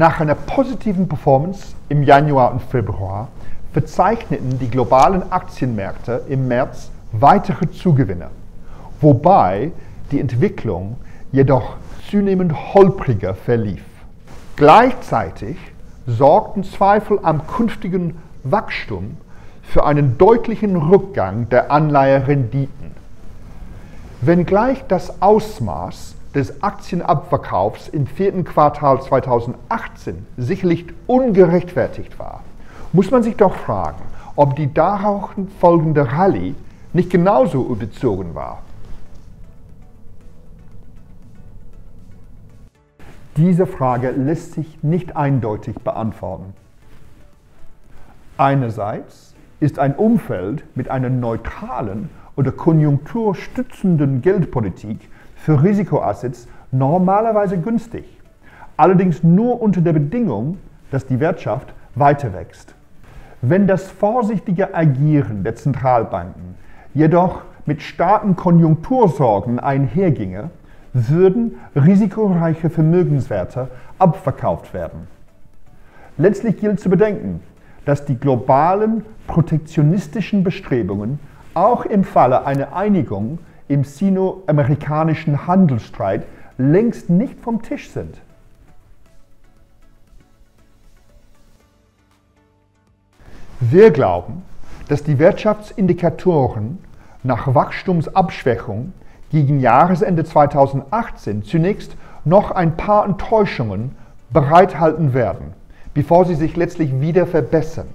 Nach einer positiven Performance im Januar und Februar verzeichneten die globalen Aktienmärkte im März weitere Zugewinne, wobei die Entwicklung jedoch zunehmend holpriger verlief. Gleichzeitig sorgten Zweifel am künftigen Wachstum für einen deutlichen Rückgang der Anleiherenditen. Wenngleich das Ausmaß des Aktienabverkaufs im vierten Quartal 2018 sicherlich ungerechtfertigt war, muss man sich doch fragen, ob die darauf folgende Rallye nicht genauso überzogen war. Diese Frage lässt sich nicht eindeutig beantworten. Einerseits ist ein Umfeld mit einer neutralen oder konjunkturstützenden Geldpolitik für Risikoassets normalerweise günstig, allerdings nur unter der Bedingung, dass die Wirtschaft weiter wächst. Wenn das vorsichtige Agieren der Zentralbanken jedoch mit starken Konjunktursorgen einherginge, würden risikoreiche Vermögenswerte abverkauft werden. Letztlich gilt zu bedenken, dass die globalen protektionistischen Bestrebungen auch im Falle einer Einigung im sino-amerikanischen Handelsstreit längst nicht vom Tisch sind. Wir glauben, dass die Wirtschaftsindikatoren nach Wachstumsabschwächung gegen Jahresende 2018 zunächst noch ein paar Enttäuschungen bereithalten werden, bevor sie sich letztlich wieder verbessern.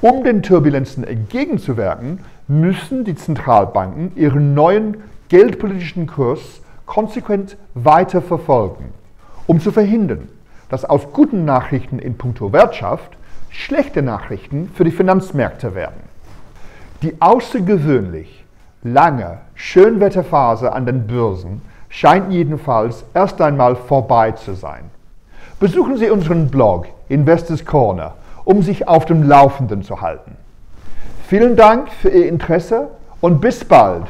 Um den Turbulenzen entgegenzuwirken, müssen die Zentralbanken ihren neuen geldpolitischen Kurs konsequent weiter verfolgen, um zu verhindern, dass aus guten Nachrichten in puncto Wirtschaft schlechte Nachrichten für die Finanzmärkte werden. Die außergewöhnlich lange Schönwetterphase an den Börsen scheint jedenfalls erst einmal vorbei zu sein. Besuchen Sie unseren Blog Investors Corner, um sich auf dem Laufenden zu halten. Vielen Dank für Ihr Interesse und bis bald!